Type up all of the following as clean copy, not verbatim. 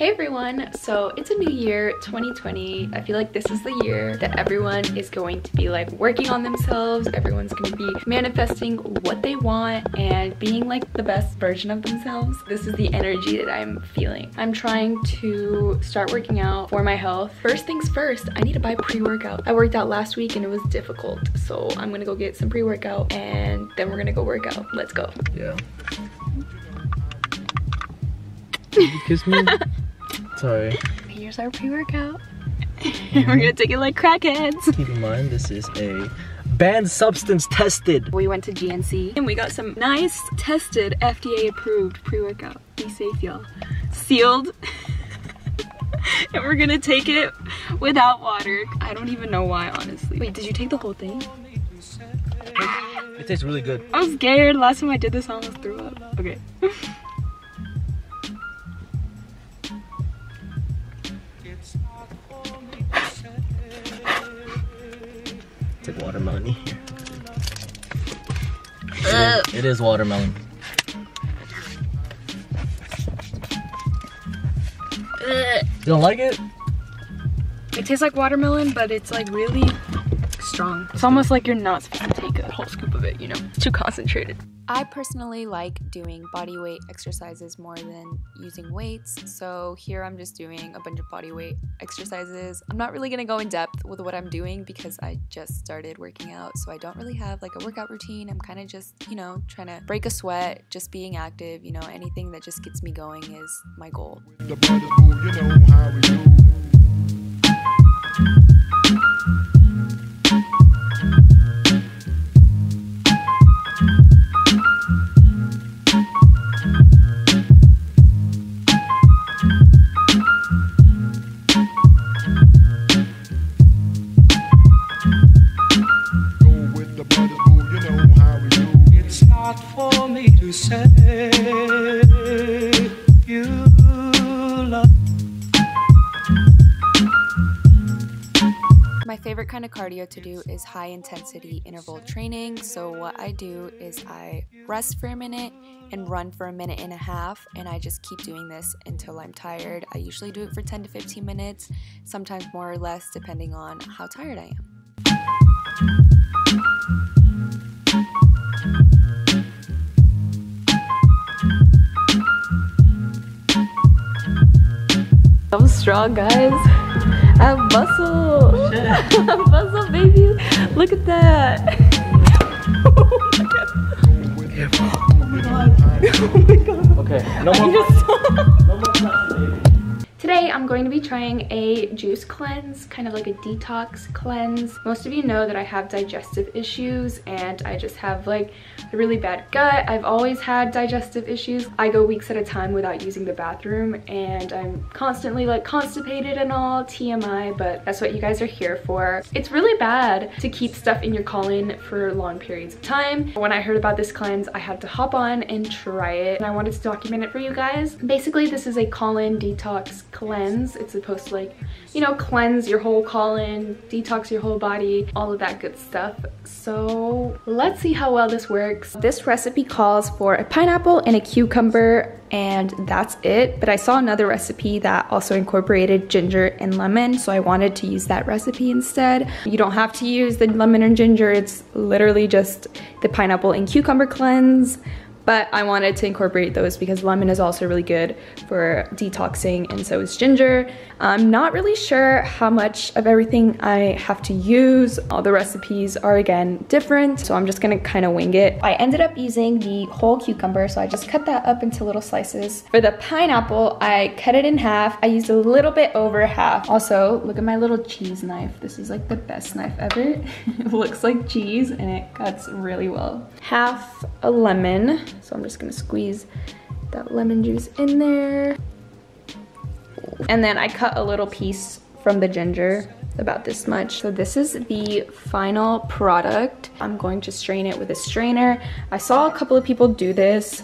Hey everyone, so it's a new year, 2020. I feel like this is the year that everyone is going to be like working on themselves, everyone's going to be manifesting what they want and being like the best version of themselves. This is the energy that I'm feeling. I'm trying to start working out for my health. First things first, I need to buy pre-workout. I worked out last week and it was difficult, so I'm gonna go get some pre-workout and then we're gonna go work out. Let's go. Yeah. Did you kiss me? Sorry. Here's our pre-workout. We're gonna take it like crackheads. Keep in mind, this is a banned substance tested. We went to GNC and we got some nice tested FDA approved pre-workout. Be safe, y'all. Sealed. And we're gonna take it without water. I don't even know why, honestly. Wait, did you take the whole thing? It tastes really good. I'm scared. Last time I did this, I almost threw up. Okay. It's like watermelon here. It is watermelon. You don't like it? It tastes like watermelon, but it's like really strong. It's almost like you're not supposed to take a whole scoop of it, you know? It's too concentrated. I personally like doing body weight exercises more than using weights, so here I'm just doing a bunch of body weight exercises. I'm not really gonna go in depth with what I'm doing because I just started working out, so I don't really have like a workout routine. I'm kind of just, you know, trying to break a sweat, just being active, you know, anything that just gets me going is my goal. My favorite kind of cardio to do is high intensity interval training. So what I do is I rest for a minute and run for a minute and a half, and I just keep doing this until I'm tired. I usually do it for 10 to 15 minutes, sometimes more or less depending on how tired I am. I'm strong, guys. I have muscle. Shut up. I have muscle, baby. Look at that. Oh my god. Oh my god. Okay. No more plastic. No more plastic, baby. Today, I'm going to be trying a juice cleanse, kind of like a detox cleanse. Most of you know that I have digestive issues and I just have like a really bad gut. I've always had digestive issues. I go weeks at a time without using the bathroom and I'm constantly like constipated and all, TMI, but that's what you guys are here for. It's really bad to keep stuff in your colon for long periods of time. When I heard about this cleanse, I had to hop on and try it, and I wanted to document it for you guys. Basically, this is a colon detox cleanse. It's supposed to, like, you know, cleanse your whole colon, detox your whole body, all of that good stuff. So let's see how well this works. This recipe calls for a pineapple and a cucumber, and that's it. But I saw another recipe that also incorporated ginger and lemon, so I wanted to use that recipe instead. You don't have to use the lemon and ginger. It's literally just the pineapple and cucumber cleanse. But I wanted to incorporate those because lemon is also really good for detoxing, and so is ginger. I'm not really sure how much of everything I have to use. All the recipes are, again, different, so I'm just gonna kind of wing it. I ended up using the whole cucumber, so I just cut that up into little slices. For the pineapple, I cut it in half. I used a little bit over half. Also, look at my little cheese knife. This is like the best knife ever. It looks like cheese and it cuts really well. Half a lemon. So I'm just gonna squeeze that lemon juice in there. And then I cut a little piece from the ginger, about this much. So this is the final product. I'm going to strain it with a strainer. I saw a couple of people do this.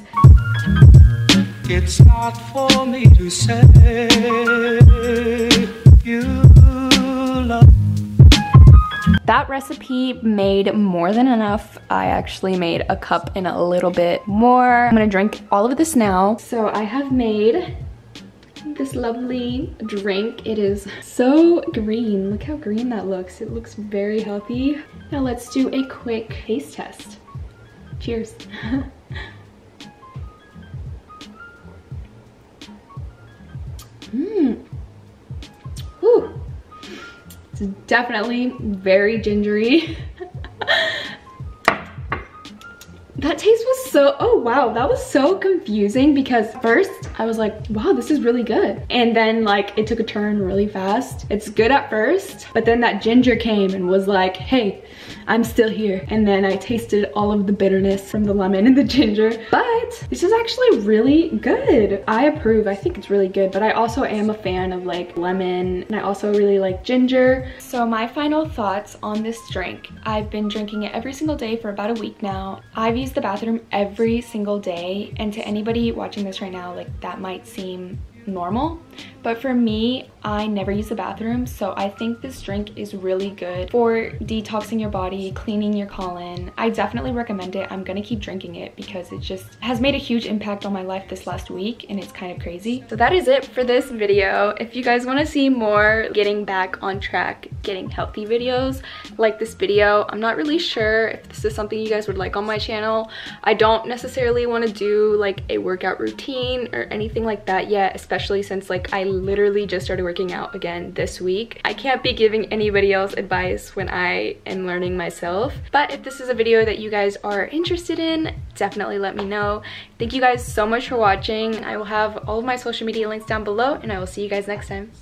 It's not for me to say you love. That recipe made more than enough. I actually made a cup and a little bit more. I'm gonna drink all of this now. So I have made this lovely drink. It is so green. Look how green that looks. It looks very healthy. Now let's do a quick taste test. Cheers. Whew. It's definitely very gingery. That taste was so, oh wow, that was so confusing because first I was like, wow, this is really good. And then like it took a turn really fast. It's good at first, but then that ginger came and was like, hey, I'm still here. And then I tasted all of the bitterness from the lemon and the ginger, but this is actually really good. I approve, I think it's really good, but I also am a fan of like lemon and I also really like ginger. So my final thoughts on this drink. I've been drinking it every single day for about a week now. I've used the bathroom every single day, and to anybody watching this right now, like that might seem normal, but for me, I never use the bathroom, so I think this drink is really good for detoxing your body, cleaning your colon. I definitely recommend it. I'm gonna keep drinking it because it just has made a huge impact on my life this last week, and it's kind of crazy. So that is it for this video. If you guys want to see more getting back on track, getting healthy videos like this video, I'm not really sure if this is something you guys would like on my channel. I don't necessarily want to do like a workout routine or anything like that yet, especially since like I literally just started working out again this week. I can't be giving anybody else advice when I am learning myself. But if this is a video that you guys are interested in, definitely let me know. Thank you guys so much for watching. I will have all of my social media links down below, and I will see you guys next time.